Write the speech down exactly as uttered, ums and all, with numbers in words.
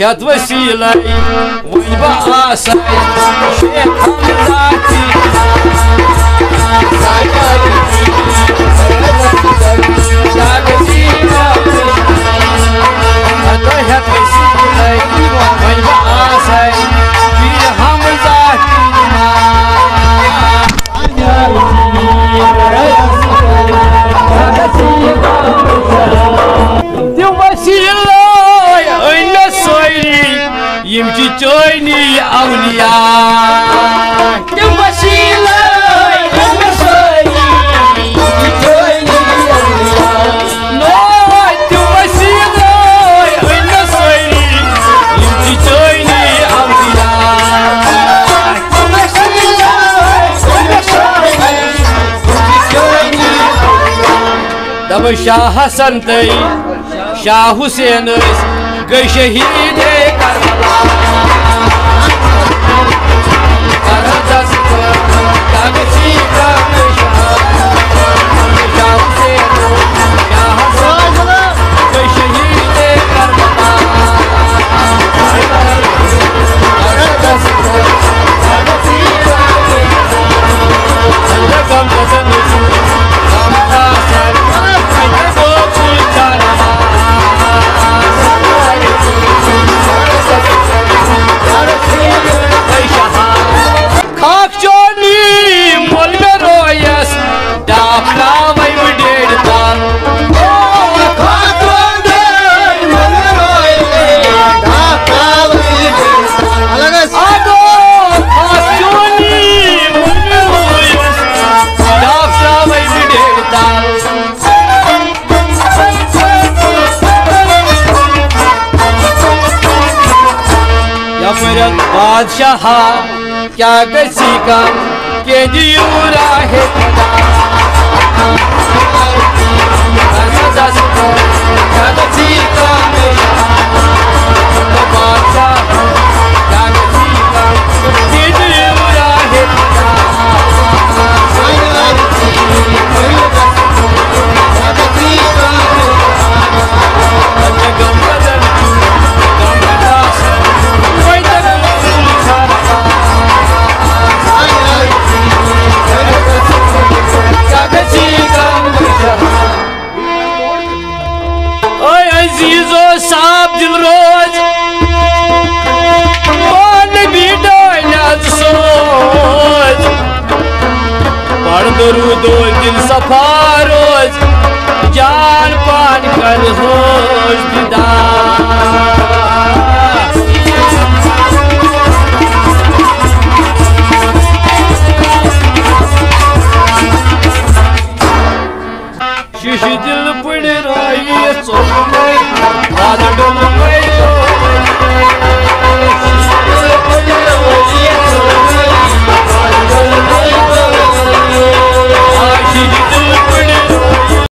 يد وسيلة ويبقى سعيد شيخ حمزاتي يمشي توني أولياء تمشيلا تمشيلا توني أولياء تمشيلا تمشيلا يمشي توني أولياء تمشيلا تمشيلا دب شاه حسن تي شاه حسين گئی شہید کربلا بادشاہ کیا کسی کا کہ دیو راہ درود و دل صفا روز جان پان کر ہوش بیدار شیشی